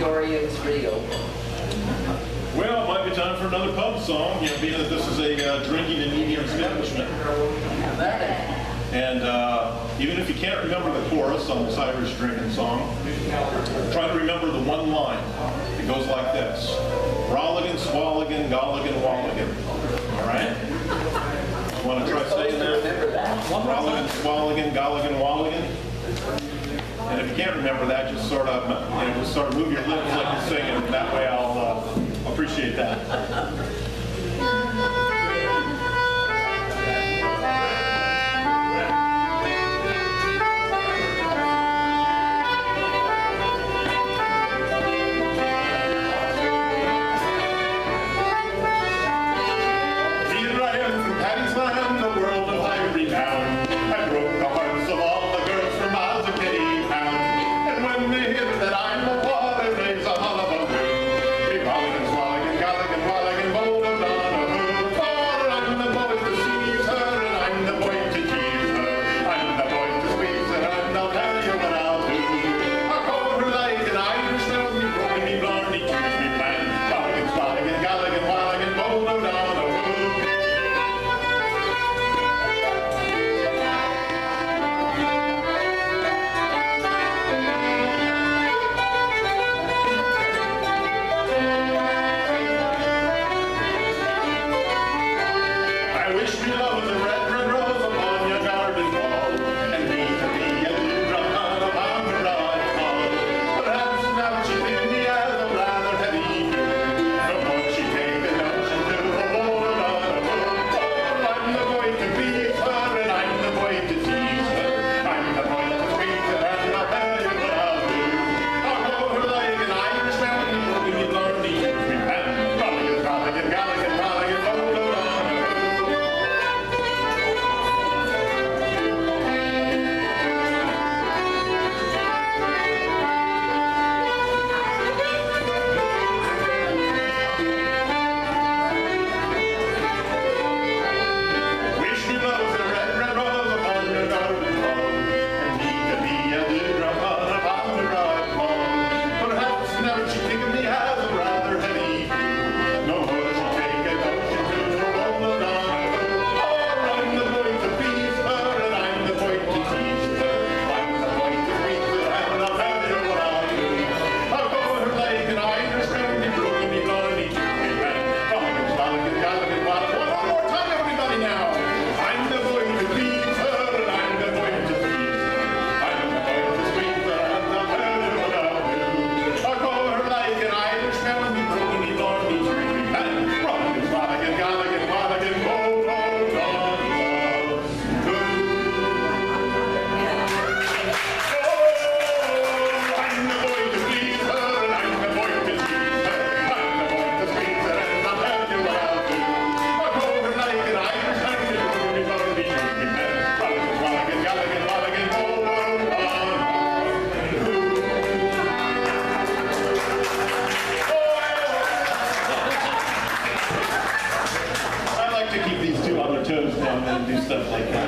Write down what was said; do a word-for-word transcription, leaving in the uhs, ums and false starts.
Dorian's real. Well, it might be time for another pub song, you know, being that this is a uh, drinking and eating establishment. How about it? And uh, even if you can't remember the chorus on this Irish drinking song, try to remember the one line. It goes like this. Rolligan, swalligan, golligan, walligan. All right? Want to try saying that? Rolligan, swalligan, golligan, walligan. And if you can't remember that, just sort of, you know, just sort of move your lips like you're singing, and that way I'll uh, appreciate that. Stuff like that.